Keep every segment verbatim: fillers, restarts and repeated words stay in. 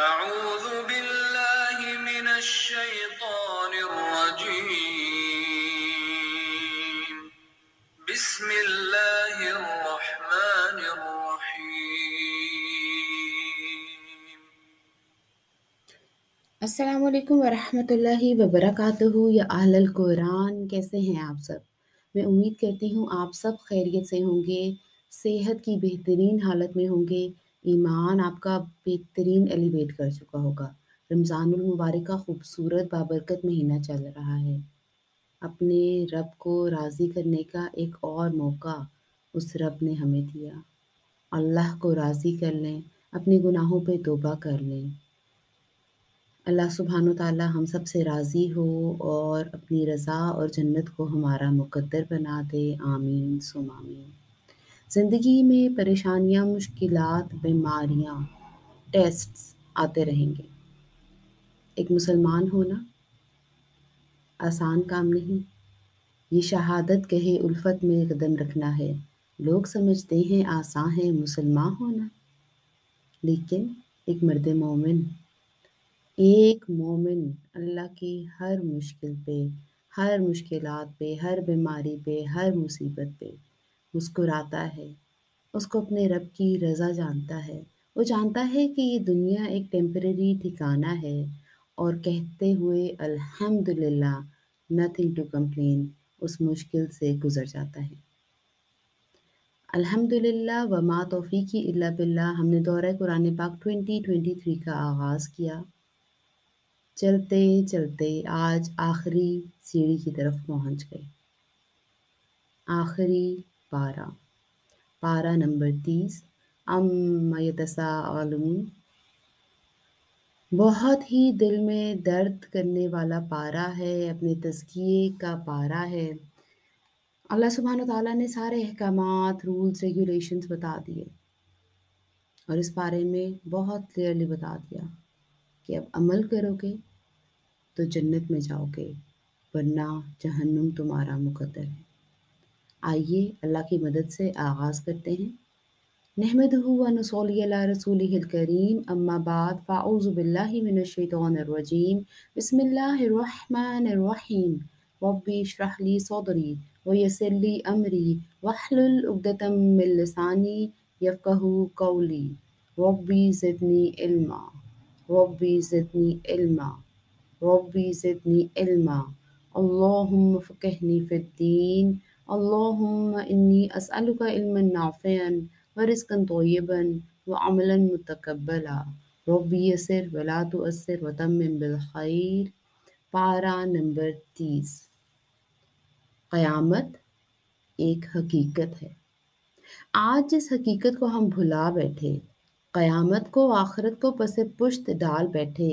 أعوذ بالله من الشيطان الرجيم بسم الله الرحمن الرحيم अस्सलाम वालेकुम वरहमतुल्लाहि वबरकातुहू या अहल कुरान। कैसे हैं आप सब? मैं उम्मीद करती हूँ आप सब खैरियत से होंगे, सेहत की बेहतरीन हालत में होंगे, ईमान आपका बेहतरीन एलिवेट कर चुका होगा। रमज़ानुल मुबारक का खूबसूरत बाबरकत महीना चल रहा है। अपने रब को राज़ी करने का एक और मौका उस रब ने हमें दिया। अल्लाह को राज़ी कर लें, अपने गुनाहों पे तौबा कर लें। अल्लाह सुबहान ओ तआला हम सब से राज़ी हो और अपनी रज़ा और जन्नत को हमारा मुकद्दर बना दे। आमीन सुम आमीन। ज़िंदगी में परेशानियाँ, मुश्किलात, बीमारियाँ, टेस्ट्स आते रहेंगे। एक मुसलमान होना आसान काम नहीं। ये शहादत कहे उल्फत में कदम रखना है। लोग समझते हैं आसान है मुसलमान होना, लेकिन एक मर्द मोमिन, एक मोमिन अल्लाह की हर मुश्किल पे, हर मुश्किलात पे, हर बीमारी पे, हर मुसीबत पे मुस्कुराता है। उसको अपने रब की रज़ा जानता है। वो जानता है कि ये दुनिया एक टेम्परेरी ठिकाना है और कहते हुए अल्हम्दुलिल्लाह, नथिंग टू कंप्लेन, उस मुश्किल से गुज़र जाता है। अल्हम्दुलिल्लाह वमा तौफीकी इल्ला बिल्लाह। हमने दौरा कुरान पाक ट्वेंटी ट्वेंटी थ्री का आगाज़ किया। चलते चलते आज आखिरी सीढ़ी की तरफ पहुँच गए। आखिरी पारा, पारा नंबर तीस, अम्मा यतसाअलून। बहुत ही दिल में दर्द करने वाला पारा है, अपने तज़किए का पारा है। अल्लाह सुब्हान व तआला ने सारे अहकामात, रूल्स, रेगुलेशंस बता दिए और इस पारे में बहुत क्लियरली बता दिया कि अब अमल करोगे तो जन्नत में जाओगे, वरना जहन्नुम तुम्हारा मुकद्दर है। आइए अल्लाह की मदद से आगाज़ करते हैं। नहमदहू व नुसल्ली अला रसूलिहिल करीम, अम्मा बाद, फ़ाऊज़ु बिल्लाहि मिनश्शैतानिर्रजीम, बिस्मिल्लाहिर्रहमानिर्रहीम, रब्बि इश्रह ली सदरी व यस्सिर ली अमरी वहलुल उक़्दतम मिन लिसानी यफ़क़हू क़ौली, रब्बि ज़िदनी इल्मा, रब्बि ज़िदनी इल्मा, रब्बि ज़िदनी इल्मा, अल्लाहुम्मा फ़क़्हिनी फ़िद्दीन, अल्लाहुम्मा इन्नी अस्अलुका इल्मन नाफ़िअन व रिज़्क़न तय्यबन व अमलन मुतक़ब्बला, रब्बी यस्सिर व ला तुअस्सिर व तम्मिम बिल ख़ैर। पारा नंबर तीस। क़यामत एक हकीकत है। आज जिस हकीकत को हम भुला बैठे, क़यामत को, आखिरत को पसे पुश्त डाल बैठे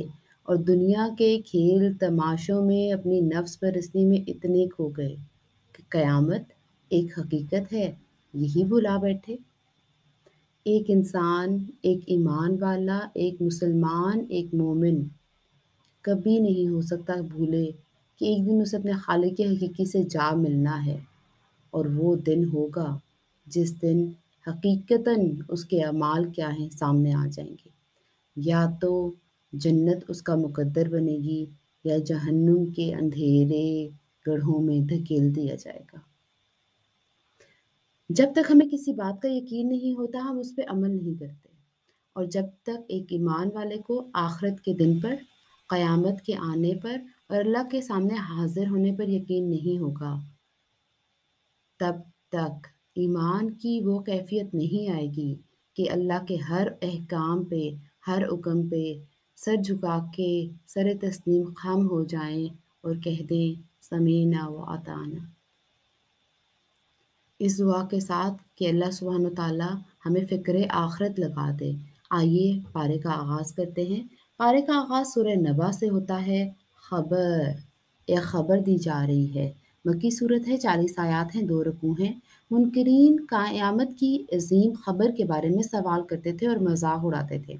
और दुनिया के खेल तमाशों में, अपनी नफ्स परस्ती में इतने खो गए, क़यामत एक हकीकत है, यही भुला बैठे। एक इंसान, एक ईमान वाला, एक मुसलमान, एक मोमिन कभी नहीं हो सकता भूले कि एक दिन उसे अपने खालिक़ की हकीकी से जा मिलना है। और वो दिन होगा जिस दिन हकीकतन उसके अमाल क्या हैं सामने आ जाएंगे। या तो जन्नत उसका मुकद्दर बनेगी या जहन्नुम के अंधेरे गढ़ों में धकेल दिया जाएगा। जब तक हमें किसी बात का यकीन नहीं होता, हम उस पर अमल नहीं करते। और जब तक एक ईमान वाले को आखिरत के दिन पर, क़यामत के आने पर और अल्लाह के सामने हाजिर होने पर यकीन नहीं होगा, तब तक ईमान की वो कैफियत नहीं आएगी कि अल्लाह के हर अहकाम पे, हर हुक्म पे सर झुका के सर तस्लीम खम हो जाएं और कह दें समीना व अताना। इस दुआ के साथ कि अल्लाह सुब्हान व तआला हमें फ़िक्र आखिरत लगा दे। आइए पारे का आगाज़ करते हैं। पारे का आगाज़ सूरह नबा से होता है। ख़बर, एक ख़बर दी जा रही है। मक्की सूरत है, चालीस आयात हैं, दो रुकू हैं। मुनकरीन क़यामत की अजीम ख़बर के बारे में सवाल करते थे और मजाक उड़ाते थे।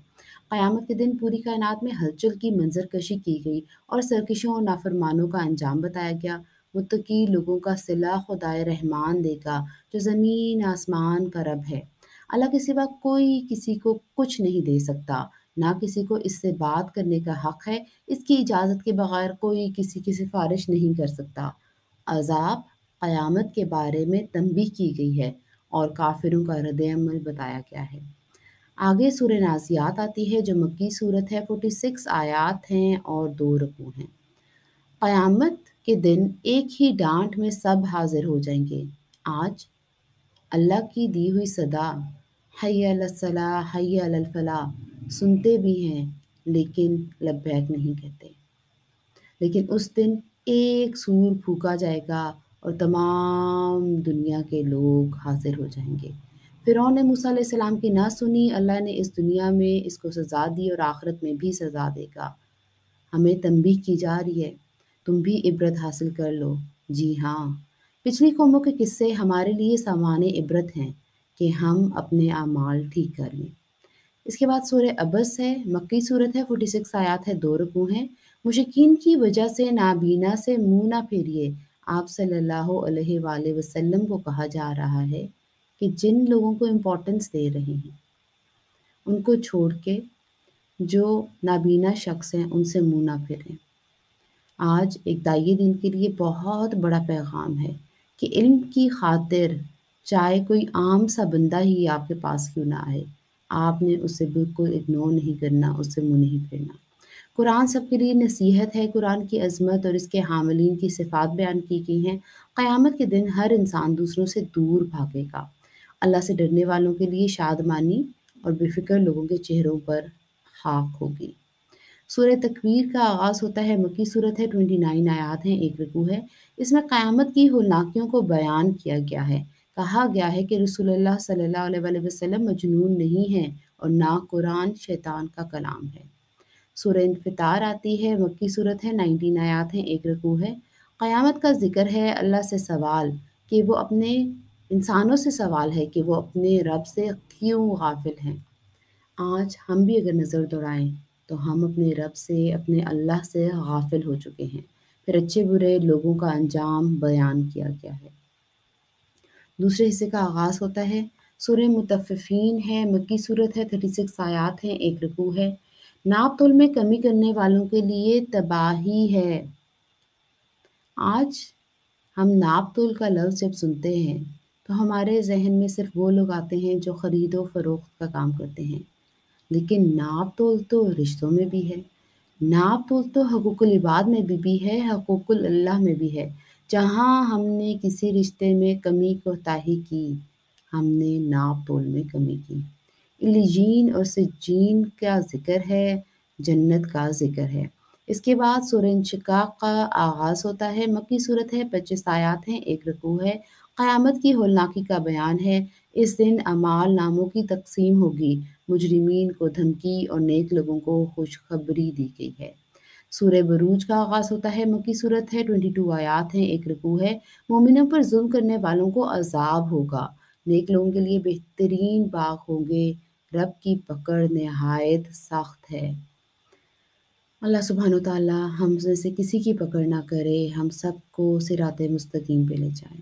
क़यामत के दिन पूरी कायनात में हलचल की मंजर कशी की गई और सरकशों और नाफरमानों का अंजाम बताया गया। मुत्तकी लोगों का सिला खुदाए रहमान देगा, जो ज़मीन आसमान का रब है। अल्लाह के सिवा कोई किसी को कुछ नहीं दे सकता। ना किसी को इससे बात करने का हक़ है, इसकी इजाज़त के बग़ैर कोई किसी की सिफारिश नहीं कर सकता। अज़ाब क़यामत के बारे में तंबीह की गई है और काफिरों का रद्द-ए-अमल बताया गया है। आगे सूरह नाज़ियात आती है जो मक्की सूरत है, फोर्टी सिक्स आयात हैं और दो रकू हैं। क़यामत के दिन एक ही डांट में सब हाजिर हो जाएंगे। आज अल्लाह की दी हुई सदा हय्या अलस्सलाह हय्या अलल फलाह सुनते भी हैं लेकिन लब्बैक नहीं कहते, लेकिन उस दिन एक सूर फूका जाएगा और तमाम दुनिया के लोग हाजिर हो जाएंगे। फ़िरौन ने मूसा अलैहिस्सलाम की ना सुनी, अल्लाह ने इस दुनिया में इसको सज़ा दी और आखिरत में भी सज़ा देगा। हमें तंबीह की जा रही है, तुम भी इब्रत हासिल कर लो। जी हाँ, पिछली कौमों के किस्से हमारे लिए सामाने इब्रत हैं कि हम अपने आमाल ठीक कर लें। इसके बाद सूरह अबस है, मक्की सूरत है, फोर्टी सिक्स आयात है, दो रुकू हैं। मुशकिन की वजह से नाबीना से मुँह ना फेरिए। आप सल्लल्लाहु अलैहि वाले वसल्लम को कहा जा रहा है कि जिन लोगों को इम्पोर्टेंस दे रहे हैं उनको छोड़ के जो नाबीना शख्स हैं उनसे मुँह ना फेरें। आज एक दाई दिन के लिए बहुत बड़ा पैगाम है कि इल्म की खातिर चाहे कोई आम सा बंदा ही आपके पास क्यों ना आए, आपने उसे बिल्कुल इग्नोर नहीं करना, उससे मुँह नहीं फेरना। कुरान सबके लिए नसीहत है। कुरान की अजमत और इसके हामिलीन की सिफात बयान की गई हैं। क़यामत के दिन हर इंसान दूसरों से दूर भागेगा। अल्लाह से डरने वालों के लिए शादमानी और बेफिक्र लोगों के चेहरों पर खाक होगी। सूरह तकवीर का आगाज़ होता है, मक्की सूरत है, ट्वेंटी नाइन आयात हैं, एक रुकू है। इसमें क़यामत की होलनाकियों को बयान किया गया है। कहा गया है कि रसूलुल्लाह सल्लल्लाहु अलैहि वसल्लम मजनून नहीं है और ना कुरान शैतान का कलाम है। सूरह इन्फितार आती है, मक्की सूरत है, नाइनटीन आयात हैं, एक रुकू है। क़यामत का जिक्र है, अल्लाह से सवाल कि वो अपने इंसानों से सवाल है कि वो अपने रब से क्यों गाफिल हैं। आज हम भी अगर नज़र दौड़ाएँ तो हम अपने रब से, अपने अल्लाह से गाफिल हो चुके हैं। फिर अच्छे बुरे लोगों का अंजाम बयान किया गया है। दूसरे हिस्से का आगाज़ होता है, सूरह मुतफ़्फ़िफ़ीन है, मक्की सूरत है, थर्टी सिक्स आयात हैं, एक रुकू है। नाप तोल में कमी करने वालों के लिए तबाही है। आज हम नाप तोल का लफ्ज़ जब सुनते हैं तो हमारे जहन में सिर्फ वो लोग आते हैं जो ख़रीदो फ़रोख्त का काम करते हैं, लेकिन नाप तोल तो रिश्तों में भी है, नाप तोल तो हकूक़ुल इबाद में भी, भी है, हकूक़ुल अल्लाह में भी है। जहाँ हमने किसी रिश्ते में कमी कोताही की, हमने नाप तोल में कमी की। इल्लीन और सिज्जीन का जिक्र है, जन्नत का जिक्र है। इसके बाद सूरह इंशिकाक का आगाज़ होता है, मक्की सूरत है, पच्चीस आयात हैं, एक रुकू है। क़यामत की होलनाकी का बयान है। इस दिन अमाल नामों की तकसीम होगी। मुजरिमीन को धमकी और नेक लोगों को खुशखबरी दी गई है। सूरह बरूज का आगाज़ होता है, मक्की सूरत है, ट्वेंटी टू आयात हैं, एक रुकू है। मोमिनों पर जुल्म करने वालों को अजाब होगा। नेक लोगों के लिए बेहतरीन बाग होंगे। रब की पकड़ नहायत सख्त है। अल्लाह सुब्हान ओ तआला हम जैसे किसी की पकड़ ना करे, हम सबको सिराते मुस्तकीम पे ले जाए।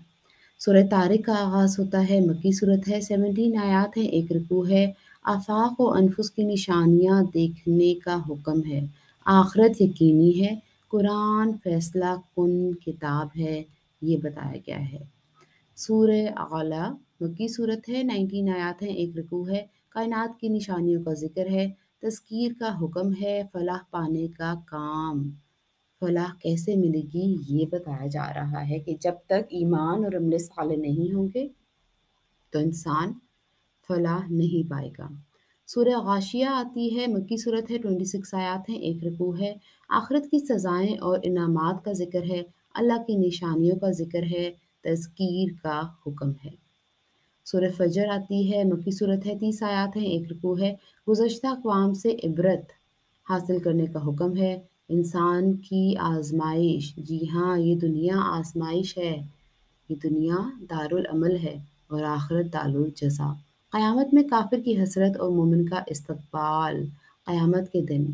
सूरह तारिक का आगाज़ होता है, मक्की सूरत है, सेवनटीन आयात हैं, एक रुकू है। आफाक व अनफुस की निशानियाँ देखने का हुक्म है। आखिरत यकीनी है। कुरान फैसला कुन किताब है, ये बताया गया है। सूरह आला मक्की सूरत है, नाइनटीन आयात हैं, एक रुकू है। कायनात की निशानियों का जिक्र है। तज़कीर का हुक्म है। फलाह पाने का काम, फलाह कैसे मिलेगी ये बताया जा रहा है कि जब तक ईमान और अमल साले नहीं होंगे तो इंसान फलाह नहीं पाएगा। सूरह गाशिया आती है, मक्की सूरत है, ट्वेंटी सिक्स आयात हैं, एक रुकू है। आखिरत की सज़ाएँ और इनामात का जिक्र है। अल्लाह की निशानियों का जिक्र है। तज़कीर का हुक्म है। सूरह फजर आती है, मक्की सूरत है, तीस आयात हैं, एक रुकू है। गुज़श्ता अक़वाम से इबरत हासिल करने का हुक्म है। इंसान की आजमाइश, जी हाँ, ये दुनिया आजमाइश है, ये दुनिया दारुल अमल है और आखिरत दारुल जज़ा। क़यामत में काफिर की हसरत और मोमिन का इस्तक़बाल। क़यामत के दिन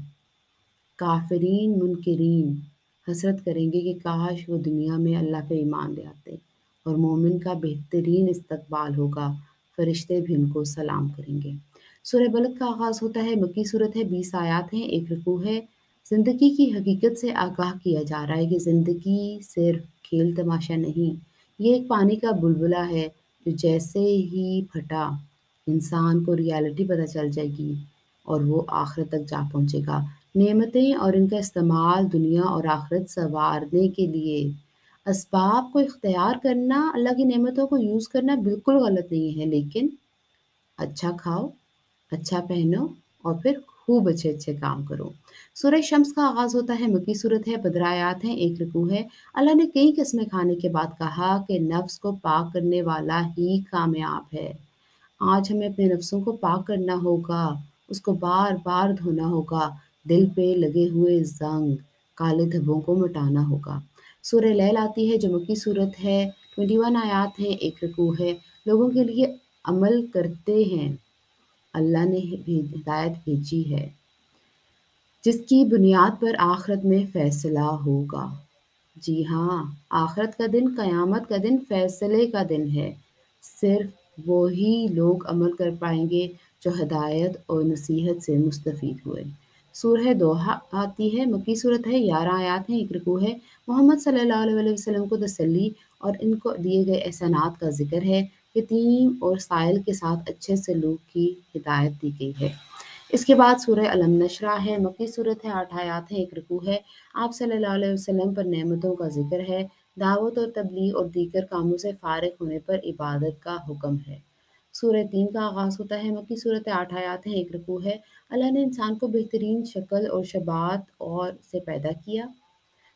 काफिरीन मुनकिरीन हसरत करेंगे कि काश वो दुनिया में अल्लाह पे ईमान ले आते, और मोमिन का बेहतरीन इस्तक़बाल होगा। फरिश्ते भी उनको सलाम करेंगे। सूरह बलद का आगाज़ होता है, मक्की सूरत है, बीस आयात हैं, एक रुकू है। ज़िंदगी की हकीकत से आगाह किया जा रहा है कि ज़िंदगी सिर्फ खेल तमाशा नहीं, ये एक पानी का बुलबुला है जो जैसे ही फटा इंसान को रियलिटी पता चल जाएगी और वो आखिरत तक जा पहुँचेगा। नेमतें और इनका इस्तेमाल दुनिया और आखिरत संवारने के लिए असबाब को इख्तियार करना, अल्लाह की नेमतों को यूज़ करना बिल्कुल गलत नहीं है, लेकिन अच्छा खाओ, अच्छा पहनो और फिर खूब अच्छे अच्छे काम करो। सूरह शम्स का आगाज़ होता है, मक्की सूरत है, पंद्रह आयात हैं, एक रुकू है। अल्लाह ने कई किस्में खाने के बाद कहा कि नफ्स को पाक करने वाला ही कामयाब है। आज हमें अपने नफ्सों को पाक करना होगा, उसको बार बार धोना होगा, दिल पे लगे हुए जंग काले धब्बों को मिटाना होगा। सूरह लैल आती है जो मक्की सूरत है, इक्कीस आयात हैं, एक रुकू है। लोगों के लिए अमल करते हैं, अल्लाह ने हिदायत भेजी है जिसकी बुनियाद पर आखिरत में फ़ैसला होगा। जी हाँ, आखिरत का दिन, क़यामत का दिन फ़ैसले का दिन है। सिर्फ वही लोग अमल कर पाएंगे जो हिदायत और नसीहत से मुस्तफ़ीद हुए। सूरह दोहा आती है, मक्की सूरत है, ग्यारह आयात हैं, एक रुकू है। मोहम्मद सल्लल्लाहु अलैहि वसल्लम को तसल्ली और इनको दिए गए एहसानात का जिक्र है। यतीम और साइल के साथ अच्छे सलूक की हिदायत दी गई है। इसके बाद सूरह अलम नशरा है, मक्की सूरत है, आठ आयात है, एक रुकू है। आप सल्लल्लाहु अलैहि वसल्लम पर नेमतों का जिक्र है। दावत और तबलीग और दीगर कामों से फारिग होने पर इबादत का हुक्म है। सूरह तीन का आगाज़ होता है, मक्की सूरत आठ आयात हैं, एक रुकू है। अल्लाह ने इंसान को बेहतरीन शक्ल और शबात और से पैदा किया,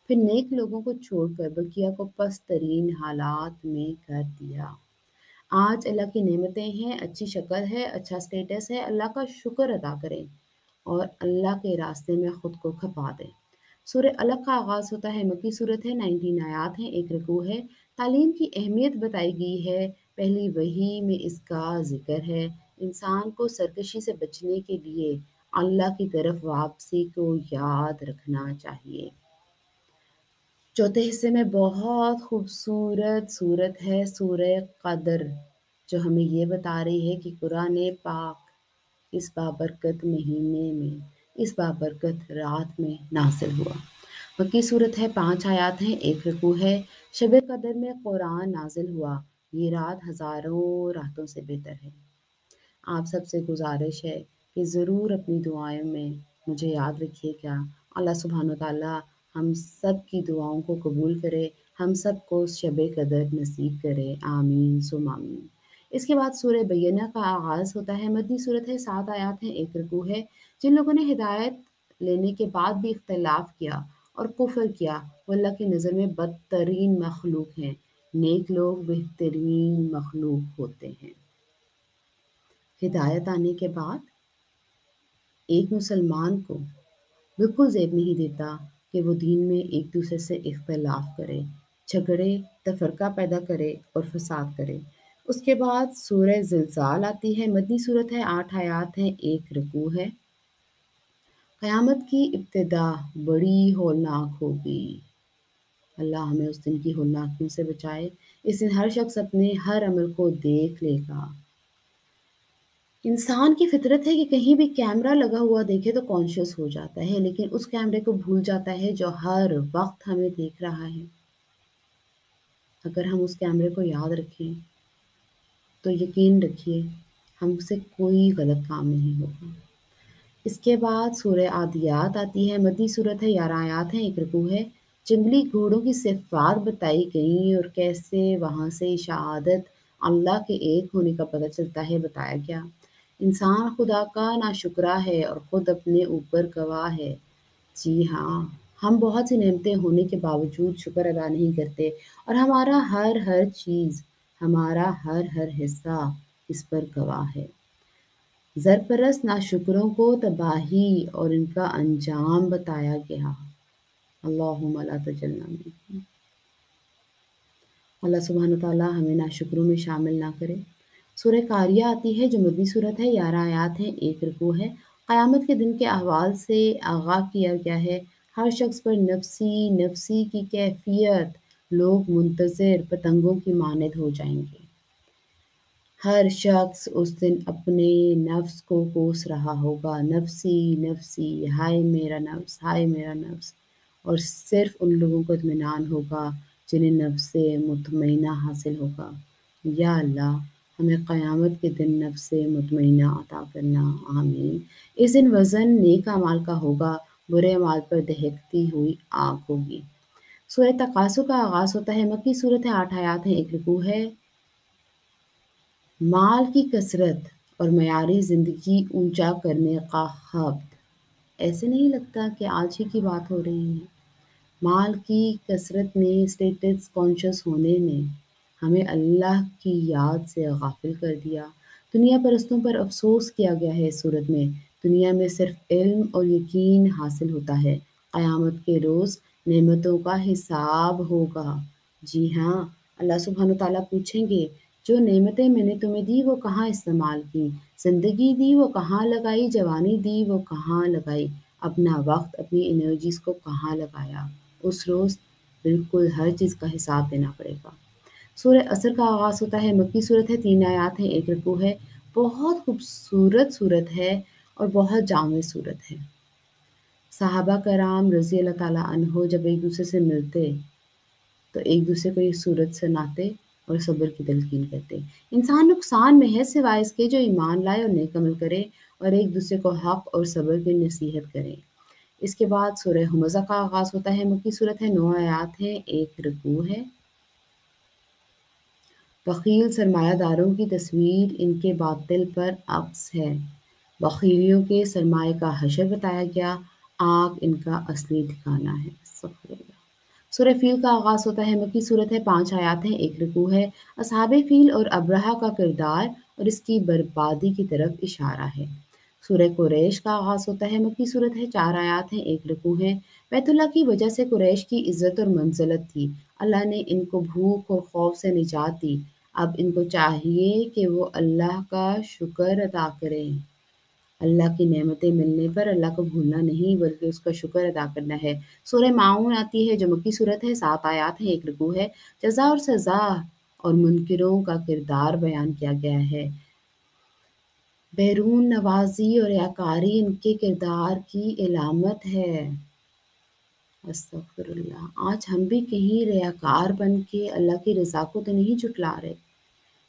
फिर नेक लोगों को छोड़कर बकिया को पस्त तरीन हालात में कर दिया। आज अल्लाह की नेमतें हैं, अच्छी शक्ल है, अच्छा स्टेटस है, अल्लाह का शुक्र अदा करें और अल्लाह के रास्ते में ख़ुद को खपा दें। सूरह अलग का आगाज़ होता है, मक्की सूरत है, नाइनटीन आयात हैं, एक रुकू है। तालीम की अहमियत बताई गई है, पहली वही में इसका जिक्र है। इंसान को सरकशी से बचने के लिए अल्लाह की तरफ वापसी को याद रखना चाहिए। चौथे हिस्से में बहुत खूबसूरत सूरत है, सूरह कदर, जो हमें ये बता रही है कि कुरान पाक इस बाबरकत महीने में, इस बाबरकत रात में नासिल हुआ। मक्की सूरत है, पाँच आयात हैं, एक रुकू है। शब कदर में कुरान नाजिल हुआ, ये रात हज़ारों रातों से बेहतर है। आप सबसे गुजारिश है कि ज़रूर अपनी दुआएं में मुझे याद रखिएगा। अल्लाह सुभान ओ ताला हम सब की दुआओं को कबूल करे, हम सब को शब कदर नसीब करे, आमीन सुम आमीन। इसके बाद सूरह बय्यना का आगाज़ होता है, मदनी सूरत है, सात आयात हैं, एक रुकू है। जिन लोगों ने हिदायत लेने के बाद भी इख्तलाफ किया और कुफर किया, वो अल्लाह की नज़र में बदतरीन मखलूक हैं। नेक लोग बेहतरीन मखलूक होते हैं। हिदायत आने के बाद एक मुसलमान को बिल्कुल ज़ेब नहीं देता कि वो दीन में एक दूसरे से इख्तलाफ करे, झगड़े, तफरका पैदा करे और फसाद करे। उसके बाद सूरह ज़िलज़ाल आती है, मदनी सूरत है, आठ आयात हैं, एक रुकू है। क़यामत की इब्तिदा बड़ी होलनाक होगी, अल्लाह हमें उस दिन की होलनाकियों से बचाए। इस दिन हर शख्स अपने हर अमल को देख लेगा। इंसान की फितरत है कि कहीं भी कैमरा लगा हुआ देखे तो कॉन्शियस हो जाता है, लेकिन उस कैमरे को भूल जाता है जो हर वक्त हमें देख रहा है। अगर हम उस कैमरे को याद रखें तो यकीन रखिए हमसे कोई गलत काम नहीं होगा। इसके बाद सूरह आदियात आती है, मदनी सूरत है, ग्यारह आयात हैं, एक रुकू है। जंगली घोड़ों की सिफात बताई गई और कैसे वहाँ से शहादत, अल्लाह के एक होने का पता चलता है, बताया गया। इंसान खुदा का नाशुकरा है और ख़ुद अपने ऊपर गवाह है। जी हाँ, हम बहुत सी नेमतें होने के बावजूद शुक्र अदा नहीं करते और हमारा हर हर चीज़, हमारा हर हर हिस्सा इस पर गवाह है। ज़रपरस्त नाशुकरों को तबाही और इनका अंजाम बताया गया। अल्लाहुम्मा ला तजल्ना मिनहुम। अल्लाह सुब्हान व तआला हमें नाशुक्रों में शामिल ना करे। सूरह कारिया आती है जो मदनी सूरत है, ग्यारह आयात हैं, एक रुकू है। क़यामत के दिन के अहवाल से आगाह किया गया है। हर शख्स पर नफसी नफसी की कैफियत, लोग मुंतज़र पतंगों की मानद हो जाएंगे। हर शख्स उस दिन अपने नफ्स को कोस रहा होगा, नफसी नफसी, हाय मेरा नफ्स, हाय मेरा नफ्स। और सिर्फ उन लोगों को इत्मीनान होगा जिन्हें नफ्स मुतमईना हासिल होगा। या अल्लाह, हमें क़यामत के दिन नफ्स मुतमईना अता करना, आमीन। इस दिन वज़न नेक अमाल का होगा, बुरे अमाल पर दहकती हुई आग होगी। सूरह तकासु का आगाज़ होता है। मक्की सूरत है, आठ आयात हैं, एक रुकू है। माल की कसरत और मयारी ज़िंदगी ऊंचा करने का ख्वाब। ऐसे नहीं लगता कि आज ही की बात हो रही है। माल की कसरत ने, स्टेटस कॉन्शस होने ने हमें अल्लाह की याद से गाफिल कर दिया। दुनिया परस्तों पर अफसोस किया गया है इस सूरत में। दुनिया में सिर्फ इल्म और यकीन हासिल होता है। क़यामत के रोज़ नेमतों का हिसाब होगा। जी हाँ, अल्लाह सुब्हान ओ तआला पूछेंगे, जो नेमतें मैंने तुम्हें दी वो कहाँ इस्तेमाल की, ज़िंदगी दी वो कहाँ लगाई, जवानी दी वो कहाँ लगाई, अपना वक्त अपनी एनर्जीज़ को कहाँ लगाया। उस रोज़ बिल्कुल हर चीज़ का हिसाब देना पड़ेगा। सूरह असर का आगाज़ होता है। मक्की सूरत है, तीन आयात हैं, एक रुकू है। बहुत खूबसूरत सूरत है और बहुत जामे सूरत है। सहाबा कराम रज़ी अल्लाह ताला अन्हो जब एक दूसरे से मिलते तो एक दूसरे को ये सूरत सुनाते और सब्र की तलकीन करते। इंसान नुकसान में है सिवाय इसके जो ईमान लाए और नेक अमल करे और एक दूसरे को हक़ और सब्र की नसीहत करें। इसके बाद सूरह हमज़ा का आगाज़ होता है। मक्की सूरत है, नौ आयात है, एक रुकू है। बखील सरमायादारों की तस्वीर इनके बातिल पर अक्स है। बखीलियों के सरमाए का हशर बताया गया। आग इनका असली ठिकाना है। सूरह फ़ील का आगाज़ होता है। मक्की सूरत है, पाँच आयात हैं, एक रुकू है। असहाबे फ़ील और अब्रहा का किरदार और इसकी बर्बादी की तरफ इशारा है। सूरह कुरैश का आगाज़ होता है। मक्की सूरत है, चार आयात हैं, एक रुकू है। बैतुल्लाह की वजह से कुरैश की इज़्ज़त और मंजिलत थी। अल्लाह ने इनको भूख और खौफ से निजात दी। अब इनको चाहिए कि वो अल्लाह का शुक्र अदा करें। अल्लाह की नेमतें मिलने पर अल्लाह को भूलना नहीं बल्कि उसका शुक्र अदा करना है। सूरह माऊन आती है जो मक्की सूरत है, सात आयात है, एक रुकू है। जज़ा और सज़ा और मुनकिरों का किरदार बयान किया गया है। बहरून नवाजी और याकारी इनके किरदार की इलामत है। अस्तग़फिरुल्लाह, आज हम भी कहीं रियाकार बन के अल्लाह की रज़ा को तो नहीं जुटला रहे।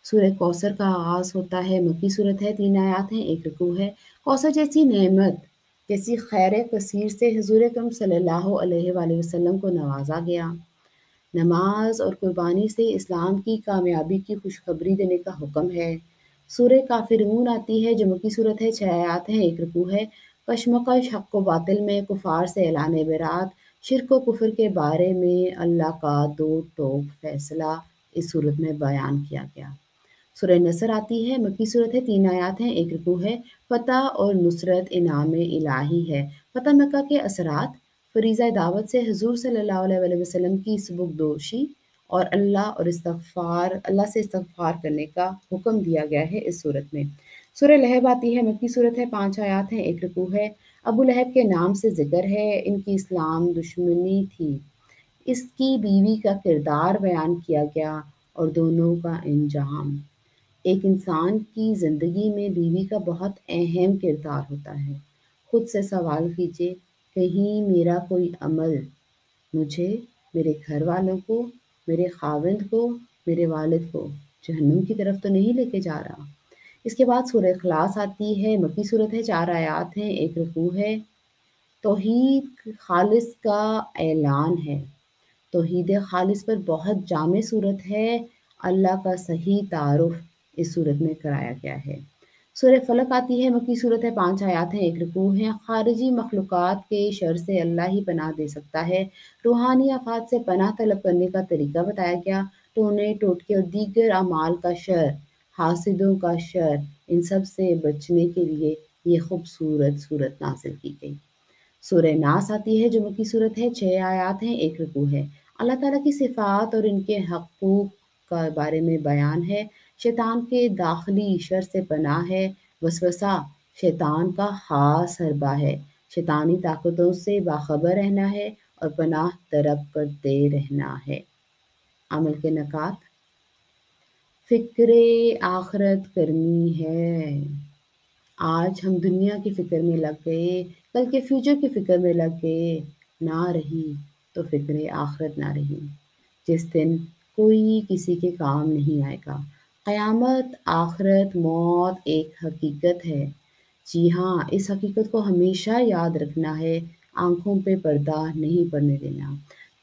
सूरह कौसर का आगाज़ होता है। मक्की सूरत है, तीन आयात हैं, एक रुकू है। कौसर जैसी नेमत, जैसी खैर कसीर से हुज़ूर अकरम सल्लल्लाहु अलैहि वसल्लम को नवाजा गया। नमाज और कुर्बानी से इस्लाम की कामयाबी की खुशखबरी देने का हुक्म है। सूरह काफिरून आती है जो मक्की सूरत है, छः आयात हैं, एक रुकू है। कशमकश हक़ व बातिल में कुफ़ार से ऐलान बरात, शिर्क व कुफ़र के बारे में अल्लाह का दो टोक फैसला इस सूरत में बयान किया गया। सूरह नसर आती है। मक्की सूरत है, तीन आयात हैं, एक रुकू है। फ़तह और नुसरत इनाम इलाही है। फ़तह मक्का के असरात, फरीज़ा दावत से हुज़ूर सल्लल्लाहु अलैहि वसल्लम की सबकदोशी और अल्लाह और इस्तग़फ़ार, अल्लाह से इस्तग़फ़ार करने का हुक्म दिया गया है इस सूरत में। सूरह लहब आती है। मक्की सूरत है, पाँच आयात हैं, एक रुकू है। अबू लहब के नाम से जिक्र है। इनकी इस्लाम दुश्मनी थी। इसकी बीवी का किरदार बयान किया गया और दोनों का इंजाम। एक इंसान की ज़िंदगी में बीवी का बहुत अहम किरदार होता है। ख़ुद से सवाल कीजिए, कहीं मेरा कोई अमल मुझे, मेरे घर वालों को, मेरे खाविंद को, मेरे वालिद को जहन्नुम की तरफ तो नहीं लेके जा रहा। इसके बाद सूरह इख़लास आती है। मक्की सूरत है, चार आयात हैं, एक रुकू है। तौहीद खालिस का ऐलान है। तौहीद खालिस पर बहुत जामे सूरत है। अल्लाह का सही तारुफ इस सूरत में कराया गया है। सूरह फलक आती है। मक्की सूरत है, पाँच आयात हैं, एक रुकू है। खारिजी मखलूक़ात के शर से अल्लाह ही पनाह दे सकता है। रूहानी आफात से पनाह तलब करने का तरीका बताया गया। टोने टोटके और दीगर अमाल का शर, हासिदों का शर, इन सब से बचने के लिए ये खूबसूरत सूरत नाजिल की गई। सूरह नास आती है जो मक्की सूरत है, छः आयात हैं, एक रुकू है। अल्लाह ताला की सिफ़ात और इनके हकूक़ का बारे में बयान है। शैतान के दाखिली शर से पनाह है। वसवसा शैतान का ख़ास हरबा है। शैतानी ताकतों से बाखबर रहना है और पनाह तरफ करते रहना है। अमल के नकात, फिक्रे आखरत करनी है। आज हम दुनिया की फ़िक्र में लग गए, कल के फ्यूचर की फ़िक्र में लग गए, ना रही तो फिक्र आखरत ना रही। जिस दिन कोई किसी के काम नहीं आएगा। क़यामत, आखरत, मौत एक हकीकत है। जी हाँ, इस हकीकत को हमेशा याद रखना है, आंखों पे पर्दा नहीं पड़ने देना।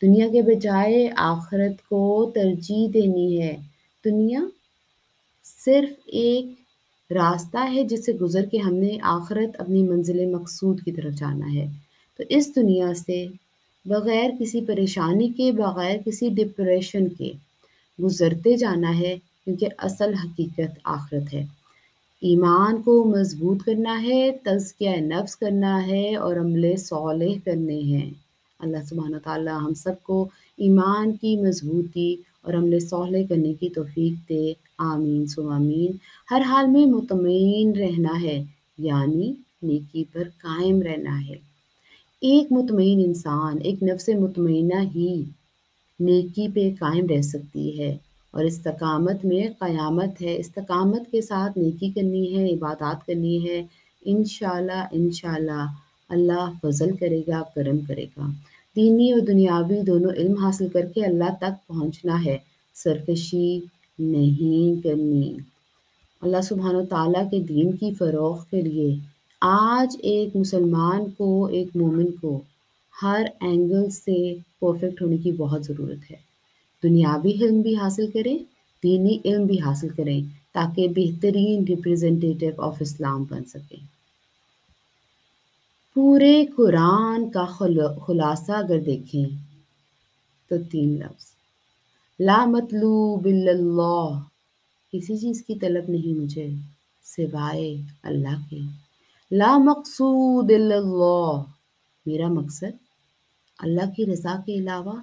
दुनिया के बजाय आखरत को तरजीह देनी है। दुनिया सिर्फ एक रास्ता है जिससे गुज़र के हमने आखरत, अपनी मंजिल मकसूद की तरफ जाना है। तो इस दुनिया से बग़ैर किसी परेशानी के, बग़ैर किसी डिप्रेशन के गुज़रते जाना है, क्योंकि असल हकीकत आखरत है। ईमान को मजबूत करना है, तज़किया नफ्स करना है और अमले सालेह करने हैं। अल्लाह सुब्हान व तआला हम सबको ईमान की मजबूती और अमले सालेह करने की तौफीक दे। आमीन सुम्मा आमीन। हर हाल में मुतमईन रहना है, यानी नेकी पर कायम रहना है। एक मुतमईन इंसान, एक नफ्स मुतमईना ही नेकी पे कायम रह सकती है। और इस्तकामत में क़यामत है। इस्तकामत के साथ नेकी करनी है, इबादत करनी है। इंशाल्लाह इंशाल्लाह अल्लाह फजल करेगा, करम करेगा। दीनी और दुनियावी दोनों इल्म हासिल करके अल्लाह तक पहुँचना है, सरकशी नहीं करनी। अल्लाह सुब्हान व तआला के दीन की फ़रोग़ के लिए आज एक मुसलमान को, एक मोमिन को हर एंगल से परफेक्ट होने की बहुत ज़रूरत है। दुनियावी इल्म भी हासिल करें, दीनी इल्म भी हासिल करें, ताकि बेहतरीन रिप्रेजेंटेटिव ऑफ इस्लाम बन सकें। पूरे कुरान का खुलासा अगर देखें तो तीन लफ्ज़, ला मतलूब इल्लल्लाह, किसी चीज़ की तलब नहीं मुझे सिवाय अल्लाह के। ला मकसूद इल्लल्लाह, मेरा मकसद अल्लाह की रज़ा के अलावा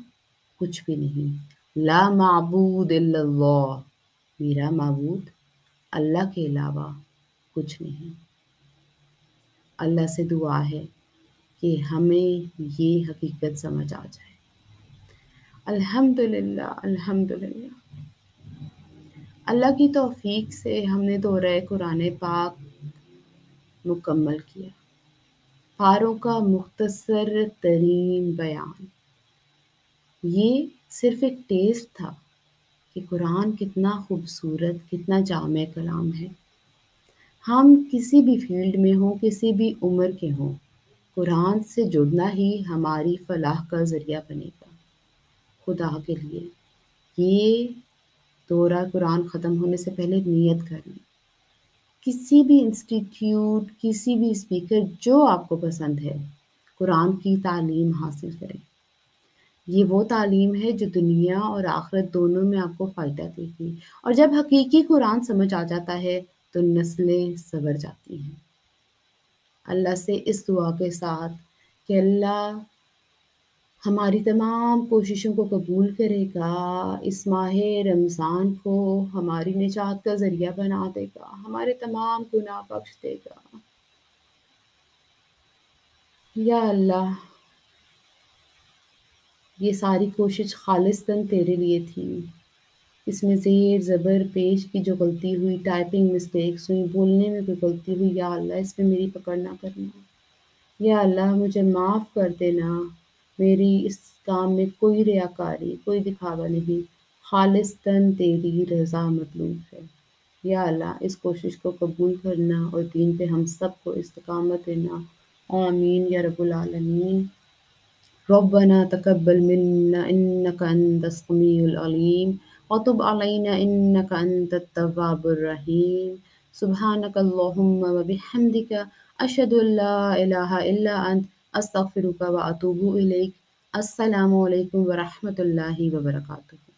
कुछ भी नहीं। ला माबूद इल्लल्लाह, मेरा माबूद अल्लाह के अलावा कुछ नहीं। अल्लाह से दुआ है कि हमें ये हकीकत समझ आ जाए। अल्हम्दुलिल्लाह अल्हम्दुलिल्लाह। अल्लाह की तौफीक से हमने दौरा ए कुरान पाक मुकम्मल किया। पारों का मुख्तसर तरीन बयान। ये सिर्फ़ एक टेस्ट था कि कुरान कितना ख़ूबसूरत, कितना जामे कलाम है। हम किसी भी फील्ड में हों, किसी भी उम्र के हों, कुरान से जुड़ना ही हमारी फ़लाह का ज़रिया बनेगा। खुदा के लिए ये दौरा कुरान ख़त्म होने से पहले नियत कर लें। किसी भी इंस्टीट्यूट, किसी भी स्पीकर जो आपको पसंद है, कुरान की तालीम हासिल करें। ये वो तालीम है जो दुनिया और आखिरत दोनों में आपको फ़ायदा देगी। और जब हकीकी कुरान समझ आ जाता है तो नस्लें सवर जाती हैं। अल्लाह से इस दुआ के साथ कि अल्लाह हमारी तमाम कोशिशों को कबूल करेगा, इस माह रमज़ान को हमारी निजात का ज़रिया बना देगा, हमारे तमाम गुनाह बख्श देगा। या अल्लाह, ये सारी कोशिश खालिस्तन तेरे लिए थी। इसमें ज़ेर ज़बर पेश की जो गलती हुई, टाइपिंग मिस्टेक्स हुई, बोलने में कोई गलती हुई, या अल्लाह इस पर मेरी पकड़ ना करना। या अल्लाह मुझे माफ़ कर देना। मेरी इस काम में कोई रियाकारी, कोई दिखावा नहीं, खालिस्तन तेरी रज़ा मतलूब है। या अल्लाह इस कोशिश को कबूल करना और दीन पे हम सबको इस्तकामत देना। आमीन या रब्बुल आलमीन। रब्बना तकब्बल मिन्ना इन्नका अंतस समीउल अलीम व तुब अलैना इन्नका अंतत तव्वाबुर रहीम। सुब्हानकल्लाहुम्मा व बिहम्दिका अशहदु अल्ला इलाहा इल्ला अंत अस्तग़फिरुका व अतूबु इलैक। अस्सलामु अलैकुम व रहमतुल्लाहि व बरकातुहू।